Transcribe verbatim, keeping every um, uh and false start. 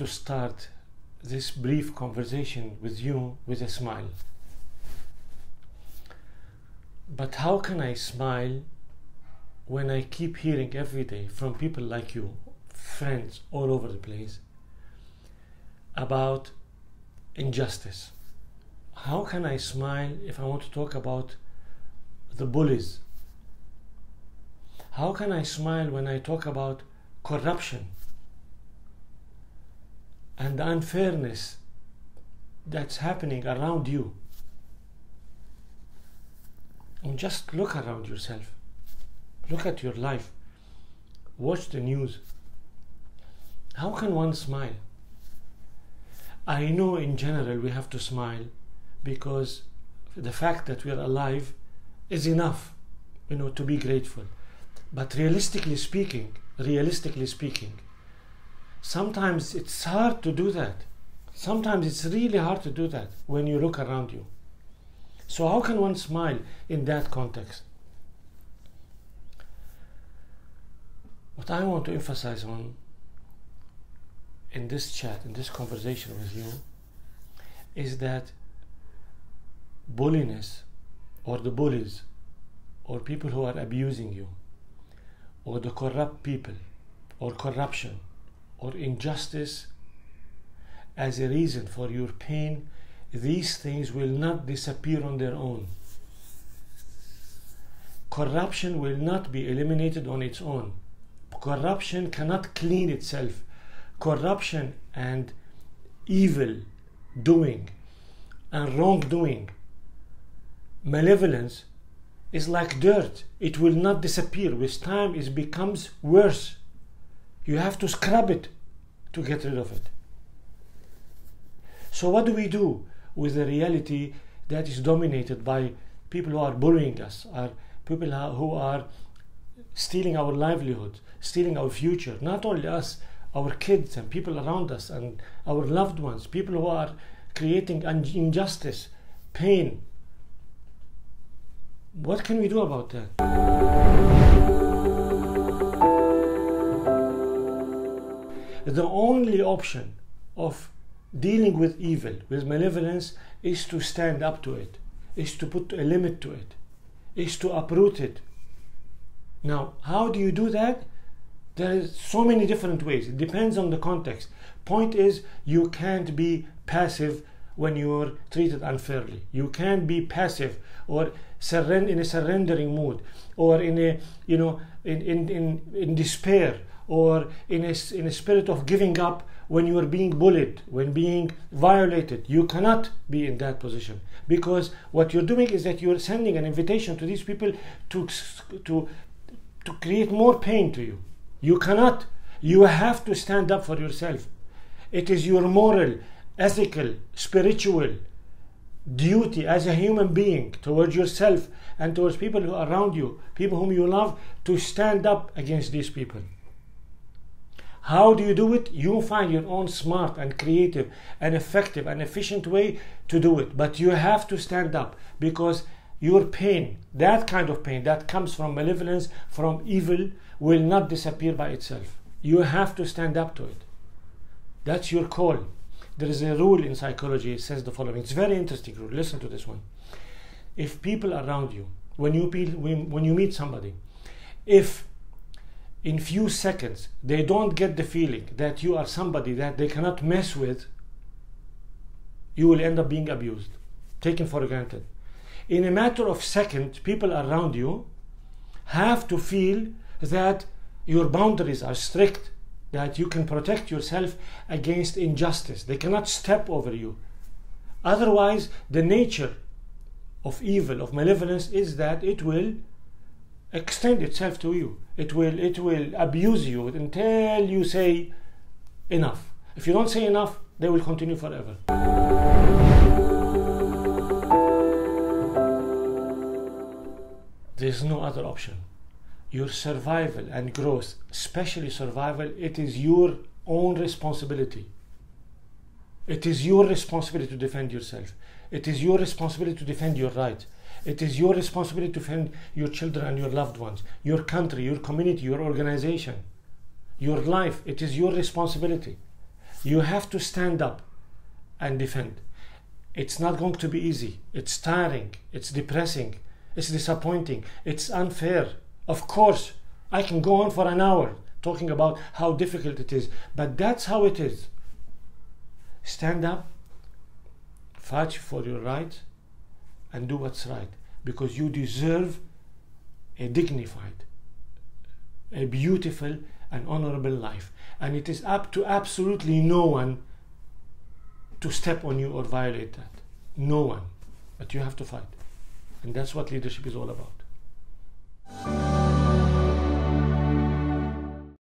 to start this brief conversation with you with a smile. But how can I smile when I keep hearing every day from people like you, friends all over the place, about injustice? How can I smile if I want to talk about the bullies? How can I smile when I talk about corruption and the unfairness that's happening around you? And just look around yourself. Look at your life. Watch the news. How can one smile? I know in general we have to smile because the fact that we are alive is enough, you know, to be grateful. But realistically speaking, realistically speaking, sometimes it's hard to do that. Sometimes it's really hard to do that when you look around you. So how can one smile in that context? What I want to emphasize on in this chat, in this conversation with you, is that bulliness or the bullies or people who are abusing you or the corrupt people or corruption or injustice as a reason for your pain, these things will not disappear on their own. Corruption will not be eliminated on its own. Corruption cannot clean itself. Corruption and evil doing and wrongdoing, malevolence, is like dirt. It will not disappear. With time, it becomes worse. You have to scrub it to get rid of it. So what do we do with the reality that is dominated by people who are bullying us, are people who are stealing our livelihood, stealing our future? Not only us, our kids and people around us and our loved ones, people who are creating injustice, pain. What can we do about that? The only option of dealing with evil, with malevolence, is to stand up to it, is to put a limit to it, is to uproot it. Now, how do you do that? There are so many different ways. It depends on the context. Point is, you can't be passive when you are treated unfairly. You can't be passive or surrender in a surrendering mood, or in a you know in in in, in despair, or in a, in a spirit of giving up when you are being bullied, when being violated. You cannot be in that position, because what you're doing is that you're sending an invitation to these people to, to, to create more pain to you. You cannot. You have to stand up for yourself. It is your moral, ethical, spiritual duty as a human being towards yourself and towards people who are around you, people whom you love, to stand up against these people. How do you do it? You find your own smart and creative and effective and efficient way to do it. But you have to stand up, because your pain, that kind of pain that comes from malevolence, from evil, will not disappear by itself. You have to stand up to it. That's your call. There is a rule in psychology. It says the following. It's very interesting. Listen to this one. If people around you, when you, when you meet somebody, if in few seconds they don't get the feeling that you are somebody that they cannot mess with, you will end up being abused, taken for granted. In a matter of seconds, people around you have to feel that your boundaries are strict, that you can protect yourself against injustice. They cannot step over you. Otherwise, the nature of evil, of malevolence, is that it will extend itself to you. It will, it will abuse you until you say enough. If you don't say enough, they will continue forever. There's no other option. Your survival and growth, especially survival, it is your own responsibility. It is your responsibility to defend yourself. It is your responsibility to defend your rights. It is your responsibility to defend your children and your loved ones, your country, your community, your organization, your life. It is your responsibility. you have to stand up and defend. It's not going to be easy. It's tiring. It's depressing. It's disappointing. It's unfair. Of course, I can go on for an hour talking about how difficult it is, but that's how it is. Stand up, fight for your right, and do what's right, because you deserve a dignified, a beautiful and honorable life, and it is up to absolutely no one to step on you or violate that. No one. But you have to fight, and that's what leadership is all about.